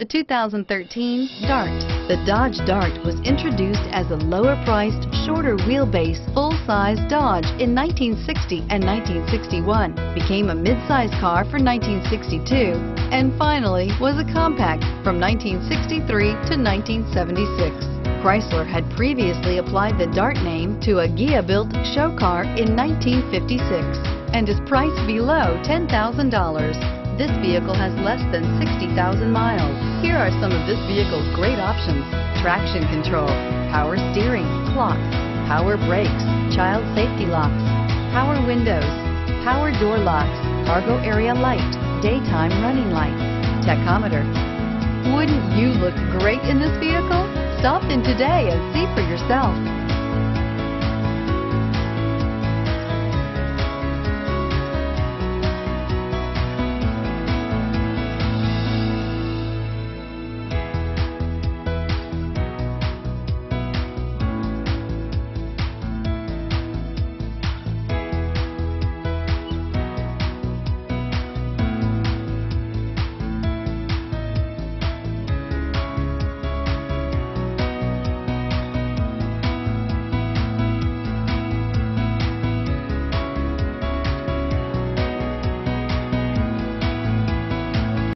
The 2013 Dart. The Dodge Dart was introduced as a lower-priced, shorter wheelbase, full-size Dodge in 1960 and 1961, became a mid-size car for 1962, and finally was a compact from 1963 to 1976. Chrysler had previously applied the Dart name to a Ghia-built show car in 1956 and is priced below $10,000. This vehicle has less than 60,000 miles. Here are some of this vehicle's great options: traction control, power steering, clock, power brakes, child safety locks, power windows, power door locks, cargo area light, daytime running lights, tachometer. Wouldn't you look great in this vehicle? Stop in today and see for yourself.